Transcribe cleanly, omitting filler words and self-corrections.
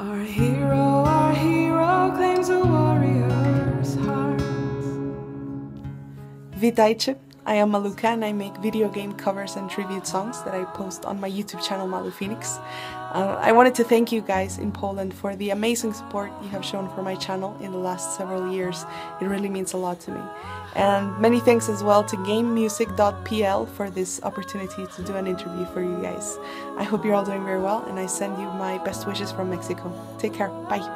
Our hero claims a warrior's heart. Witajcie, I am Malukah and I make video game covers and tribute songs that I post on my YouTube channel Malukah Fenix. I wanted to thank you guys in Poland for the amazing support you have shown for my channel in the last several years. It really means a lot to me. And many thanks as well to GameMusic.pl for this opportunity to do an interview for you guys. I hope you're all doing very well and I send you my best wishes from Mexico. Take care, bye!